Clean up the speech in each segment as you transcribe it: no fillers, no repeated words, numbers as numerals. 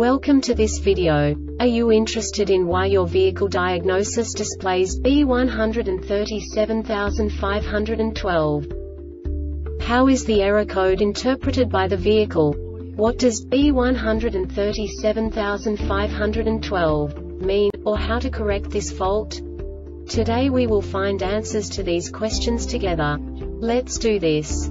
Welcome to this video. Are you interested in why your vehicle diagnosis displays B137512? How is the error code interpreted by the vehicle? What does B137512 mean, or how to correct this fault? Today we will find answers to these questions together. Let's do this.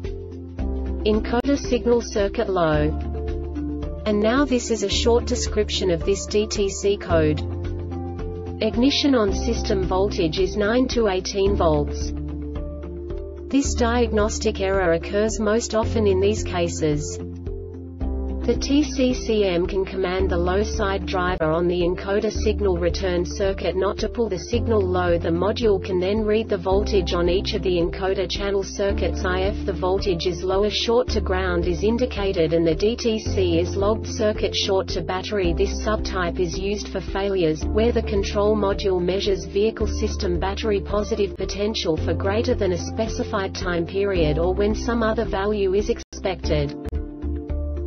encoder signal circuit low. And now this is a short description of this DTC code. Ignition on system voltage is 9 to 18 volts. This diagnostic error occurs most often in these cases. The TCCM can command the low side driver on the encoder signal return circuit not to pull the signal low. The module can then read the voltage on each of the encoder channel circuits. If the voltage is low, a short to ground is indicated and the DTC is logged. Circuit short to battery. This subtype is used for failures where the control module measures vehicle system battery positive potential for greater than a specified time period or when some other value is expected.